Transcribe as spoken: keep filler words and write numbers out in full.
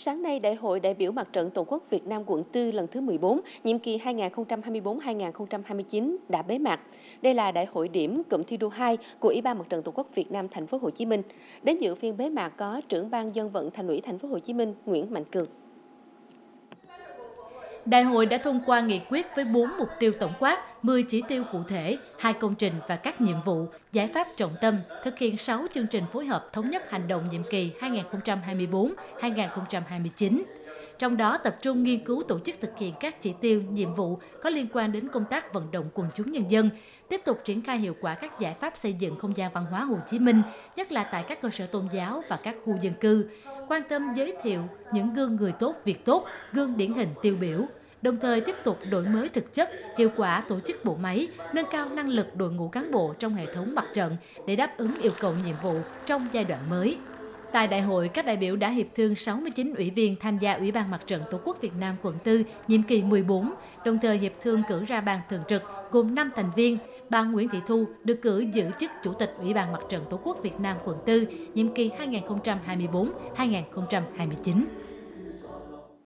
Sáng nay, Đại hội đại biểu Mặt trận Tổ quốc Việt Nam quận tư lần thứ mười bốn, nhiệm kỳ hai nghìn không trăm hai mươi tư đến hai nghìn không trăm hai mươi chín đã bế mạc. Đây là đại hội điểm cụm thi đua hai của Ủy ban Mặt trận Tổ quốc Việt Nam thành phố Hồ Chí Minh. Đến dự phiên bế mạc có Trưởng ban Dân vận Thành ủy thành phố Hồ Chí Minh Nguyễn Mạnh Cường. Đại hội đã thông qua nghị quyết với bốn mục tiêu tổng quát, mười chỉ tiêu cụ thể, hai công trình và các nhiệm vụ, giải pháp trọng tâm, thực hiện sáu chương trình phối hợp thống nhất hành động nhiệm kỳ hai nghìn không trăm hai mươi tư đến hai nghìn không trăm hai mươi chín. Trong đó tập trung nghiên cứu tổ chức thực hiện các chỉ tiêu, nhiệm vụ có liên quan đến công tác vận động quần chúng nhân dân, tiếp tục triển khai hiệu quả các giải pháp xây dựng không gian văn hóa Hồ Chí Minh, nhất là tại các cơ sở tôn giáo và các khu dân cư, quan tâm giới thiệu những gương người tốt việc tốt, gương điển hình tiêu biểu, đồng thời tiếp tục đổi mới thực chất, hiệu quả tổ chức bộ máy, nâng cao năng lực đội ngũ cán bộ trong hệ thống mặt trận để đáp ứng yêu cầu nhiệm vụ trong giai đoạn mới. Tại đại hội, các đại biểu đã hiệp thương sáu mươi chín ủy viên tham gia Ủy ban Mặt trận Tổ quốc Việt Nam quận tư, nhiệm kỳ mười bốn, đồng thời hiệp thương cử ra ban thường trực gồm năm thành viên. Bà Nguyễn Thị Thu được cử giữ chức Chủ tịch Ủy ban Mặt trận Tổ quốc Việt Nam quận tư, nhiệm kỳ hai nghìn không trăm hai mươi tư đến hai nghìn không trăm hai mươi chín.